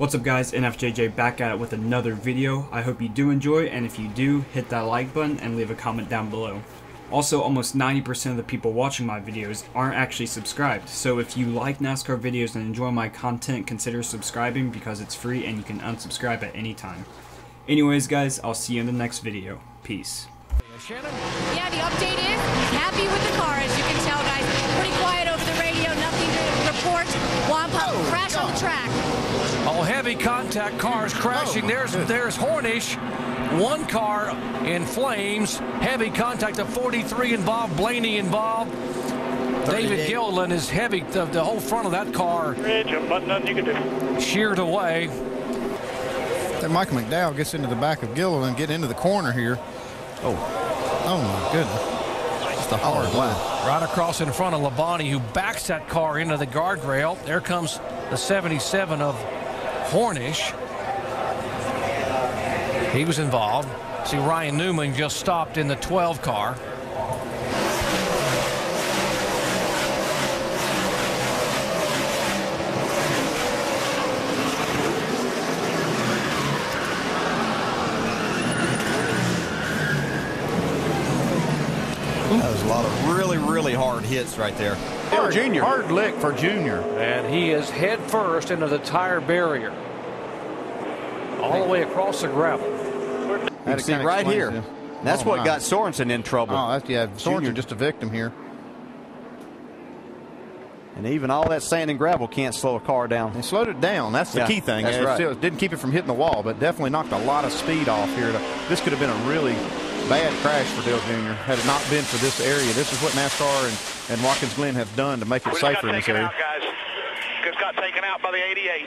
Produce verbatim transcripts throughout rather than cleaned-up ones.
What's up guys, N F J J back at it with another video. I hope you do enjoy, and if you do, hit that like button and leave a comment down below. Also, almost ninety percent of the people watching my videos aren't actually subscribed, so if you like NASCAR videos and enjoy my content, consider subscribing because it's free and you can unsubscribe at any time. Anyways guys, I'll see you in the next video. Peace. Shannon? Yeah, the update is happy with the car, as you can tell, guys. Pretty quiet over the radio, nothing to report. Wampa oh, crash God. on the track. Oh, heavy contact, cars crashing. Oh, there's good. there's Hornish. One car in flames. Heavy contact of forty-three involved. Blaney involved. David Gilliland is heavy. The, the whole front of that car. Bridge, but nothing you can do. Sheared away. That Mike McDowell gets into the back of Gilliland, getting into the corner here. Oh. Oh, my goodness. It's the hard oh, line. Right across in front of Labonte, who backs that car into the guardrail. There comes the seventy-seven of Hornish. He was involved. See, Ryan Newman just stopped in the twelve car. That was a lot of really, really hard hits right there. Hard, Junior. Hard lick for Junior. And he is head first into the tire barrier. All the way across the gravel. You see right here. This. That's oh, what my. got Sorensen in trouble. Oh, that's, yeah, Sorensen just a victim here. And even all that sand and gravel can't slow a car down. They slowed it down. That's the yeah, key thing. That's yeah, right. Still didn't keep it from hitting the wall, but definitely knocked a lot of speed off here. This could have been a really bad crash for Dillon Junior had it not been for this area. This is what NASCAR and, and Watkins Glen have done to make it we safer in this area. Out, guys. Just got taken out by the eighty-eight.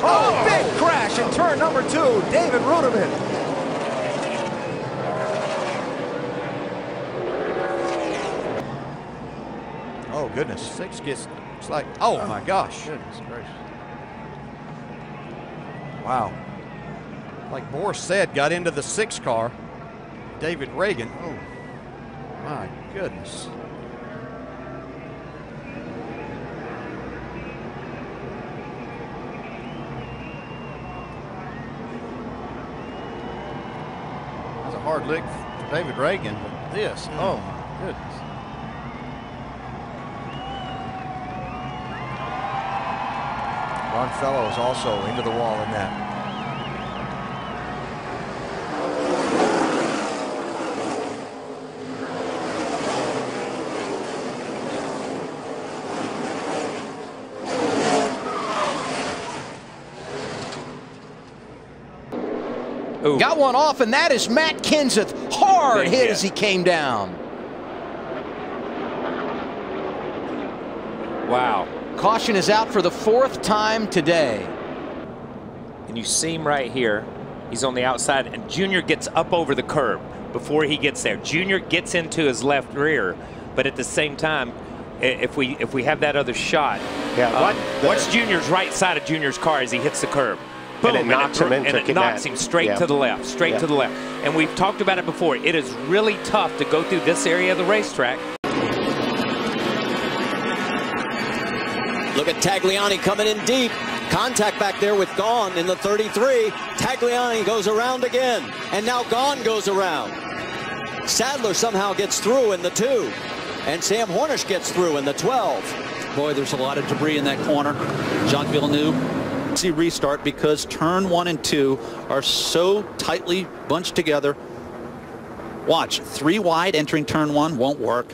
Oh, oh, big crash in turn number two. David Ruderman. Oh, goodness. Six gets, it's like, oh, oh my gosh. Goodness gracious. Wow. Like Boris said, got into the six car. David Ragan. Oh, my goodness. That's a hard lick for David Ragan, but this, oh, my goodness. Fellows also into the wall in that. Ooh. Got one off, and that is Matt Kenseth. Hard Big hit hit. as he came down. Wow. Caution is out for the fourth time today. And you see him right here. He's on the outside, and Junior gets up over the curb before he gets there. Junior gets into his left rear, but at the same time, if we if we have that other shot, yeah, um, what the, what's Junior's right side of Junior's car as he hits the curb? Boom, and it knocks and it, him, into and it knocks him straight yeah. to the left, straight yeah. to the left. And we've talked about it before. It is really tough to go through this area of the racetrack. Look at Tagliani coming in deep. Contact back there with Gaughan in the thirty-three. Tagliani goes around again. And now Gaughan goes around. Sadler somehow gets through in the two. And Sam Hornish gets through in the twelve. Boy, there's a lot of debris in that corner. John Villeneuve, see restart because turn one and two are so tightly bunched together. Watch, three wide entering turn one won't work.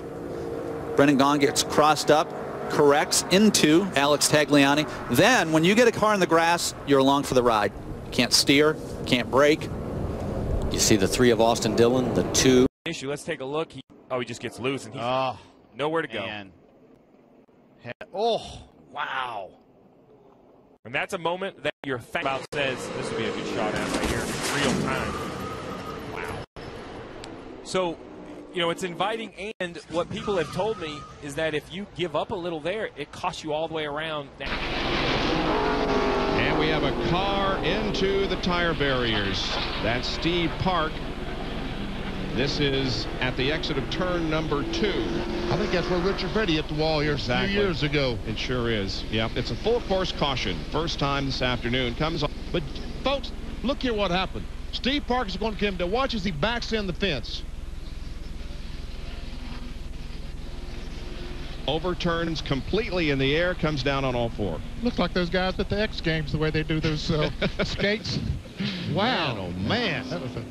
Brendan Gaughan gets crossed up. Corrects into Alex Tagliani. Then when you get a car in the grass, you're along for the ride. Can't steer, can't brake. You see the three of Austin Dillon, the two. Issue. Let's take a look. He, oh, he just gets loose and he's oh, nowhere to man. go. Oh, wow. And that's a moment that your thank about says this would be a good shot at right here in real time. Wow. So. You know, it's inviting, and what people have told me is that if you give up a little there, it costs you all the way around now. And we have a car into the tire barriers. That's Steve Park. This is at the exit of turn number two. I think that's where Richard Petty hit the wall here exactly. a few years ago. It sure is. Yep, it's a full course caution. First time this afternoon. Comes on. But, folks, look here what happened. Steve Park is going to come to watch as he backs in the fence. Overturns completely in the air, comes down on all four. Looks like those guys at the X Games, the way they do those uh, skates. Wow. Man, oh, man. That was a...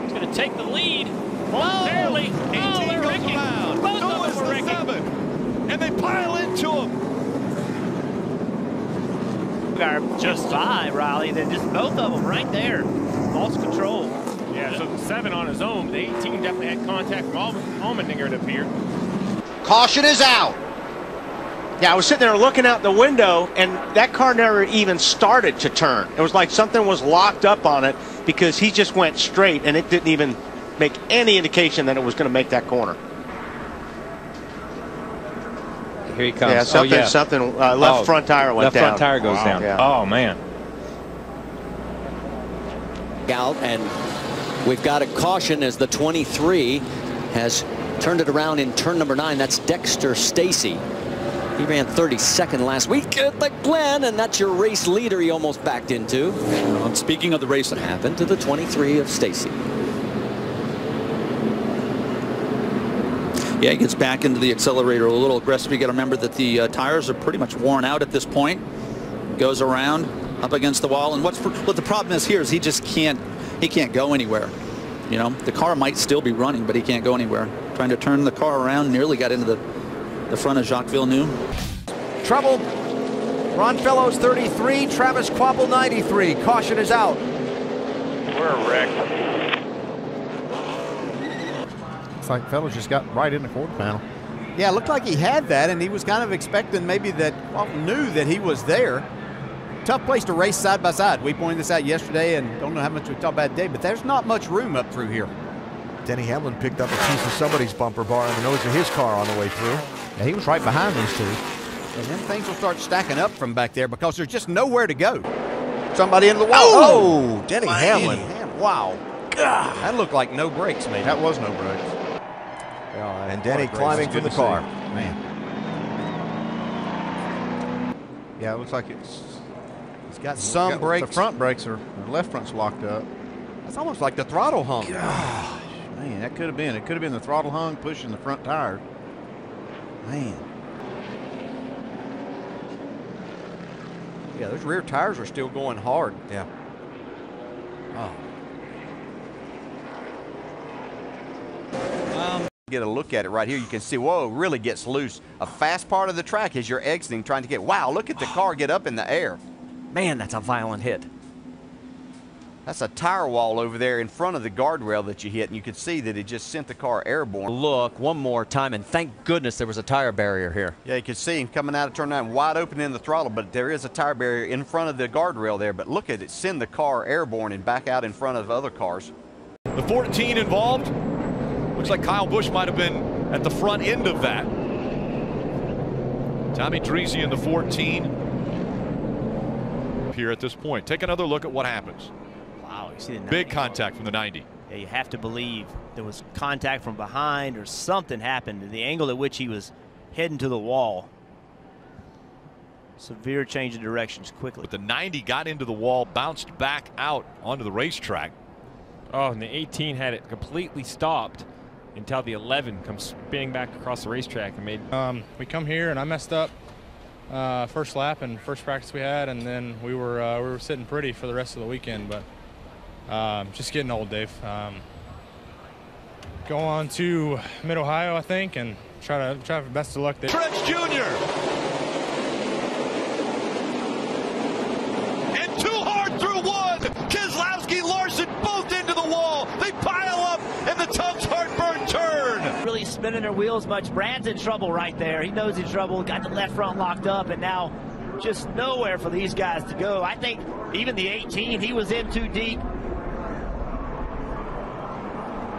He's going to take the lead. Oh, barely. Oh, they're wrecking. Around. Both Who of them are wrecking. Seven? And they pile into him. We are just by, Riley. They're just both of them right there. Lost control. Yeah, so the seven on his own. The eighteen definitely had contact from Allmendinger, it appeared. Caution is out. Yeah, I was sitting there looking out the window, and that car never even started to turn. It was like something was locked up on it because he just went straight, and it didn't even make any indication that it was going to make that corner. Here he comes. Yeah, something, oh, yeah. something uh, left oh, front tire went left down. Left front tire goes wow. down. Yeah. Oh, man. Out, and we've got a caution as the twenty-three has turned it around in turn number nine. That's Dexter Stacy. He ran thirty-second last week at the Glen, and that's your race leader he almost backed into. And speaking of the race that happened to the twenty-three of Stacy. Yeah, he gets back into the accelerator a little aggressive. You got to remember that the uh, tires are pretty much worn out at this point. Goes around, up against the wall, and what's what the problem is here is he just can't he can't go anywhere. You know, the car might still be running, but he can't go anywhere. Trying to turn the car around, nearly got into the, the front of Jacques Villeneuve. Trouble. Ron Fellows thirty-three, Travis Quapel ninety-three. Caution is out. We're a wreck. Looks like Fellows just got right in the quarter panel. Yeah, it looked like he had that, and he was kind of expecting maybe that Quapel knew that he was there. Tough place to race side by side. We pointed this out yesterday, and don't know how much we talked about today, but there's not much room up through here. Denny Hamlin picked up a piece of somebody's bumper bar on the nose of his car on the way through. And he was right behind these two. And then things will start stacking up from back there because there's just nowhere to go. Somebody in the wall. Oh, oh Denny Hamlin. Hamlin. Wow. God. That looked like no brakes, man. That was no brakes. God, and Denny climbing from the car. Man. Yeah, it looks like it's, it's got some got, brakes. The front brakes are, the left front's locked up. That's almost like the throttle hung. God. Man, that could have been. It could have been the throttle hung pushing the front tire. Man. Yeah, those rear tires are still going hard. Yeah. Oh. Um, get a look at it right here. You can see, whoa, really gets loose. A fast part of the track as you're exiting, trying to get, wow, look at the car get up in the air. Man, that's a violent hit. That's a tire wall over there in front of the guardrail that you hit, and you could see that it just sent the car airborne. Look, one more time, and thank goodness there was a tire barrier here. Yeah, you could see him coming out of turn nine, wide open in the throttle, but there is a tire barrier in front of the guardrail there. But look at it, send the car airborne and back out in front of other cars. The fourteen involved. Looks like Kyle Busch might have been at the front end of that. Tommy Dreese in the fourteen. Here at this point, take another look at what happens. See the big contact from the ninety. Yeah, you have to believe there was contact from behind or something happened. The angle at which he was heading to the wall. Severe change of directions quickly. But the ninety got into the wall, bounced back out onto the racetrack. Oh, and the eighteen had it completely stopped until the eleven comes spinning back across the racetrack and made. Um, we come here and I messed up uh, first lap and first practice we had, and then we were uh, we were sitting pretty for the rest of the weekend, but. Um, just getting old, Dave. Um, go on to Mid Ohio, I think, and try to try for best of luck there. Truex Junior and too hard through one. Kieslowski, Larson, both into the wall. They pile up, and the Tubbs heartburn turn. Really spinning their wheels much. Brad's in trouble right there. He knows he's in trouble. Got the left front locked up, and now just nowhere for these guys to go. I think even the eighteen, he was in too deep.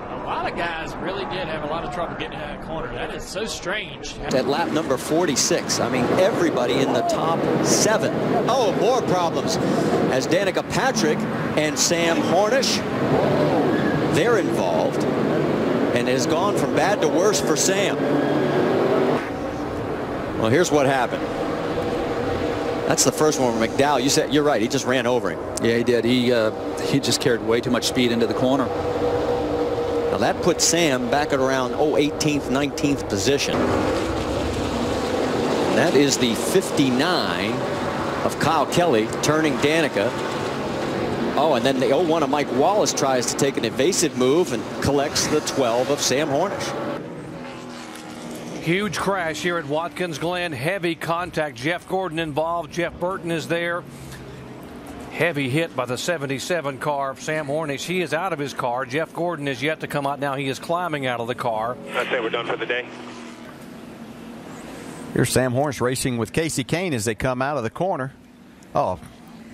A lot of guys really did have a lot of trouble getting out of the corner. That is so strange. At lap number forty-six, I mean, everybody in the top seven. Oh, more problems. As Danica Patrick and Sam Hornish, they're involved. and it has gone from bad to worse for Sam. Well, here's what happened. That's the first one with McDowell. You said you're right. He just ran over him. Yeah, he did. He uh, he just carried way too much speed into the corner. Now that put Sam back at around oh, eighteenth, nineteenth position. And that is the fifty-nine of Kyle Kelly turning Danica. Oh, and then the oh one of Mike Wallace tries to take an evasive move and collects the twelve of Sam Hornish. Huge crash here at Watkins Glen. Heavy contact. Jeff Gordon involved. Jeff Burton is there. Heavy hit by the seventy-seven car of Sam Hornish. He is out of his car. Jeff Gordon is yet to come out. Now he is climbing out of the car. I'd say we're done for the day. Here's Sam Hornish racing with Casey Kane as they come out of the corner. Oh,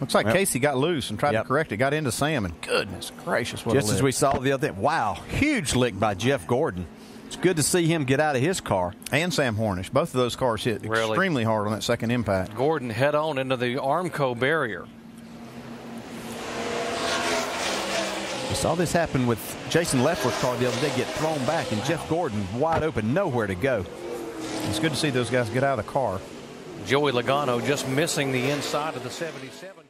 looks like yep. Casey got loose and tried yep. to correct it. Got into Sam, and goodness gracious, what just a as we saw the other day. Wow, huge lick by Jeff Gordon. It's good to see him get out of his car. And Sam Hornish. Both of those cars hit really extremely hard on that second impact. Gordon head on into the Armco barrier. We saw this happen with Jason Lepler's car the other day, get thrown back, and wow. Jeff Gordon wide open, nowhere to go. It's good to see those guys get out of the car. Joey Logano just missing the inside of the seventy-seven.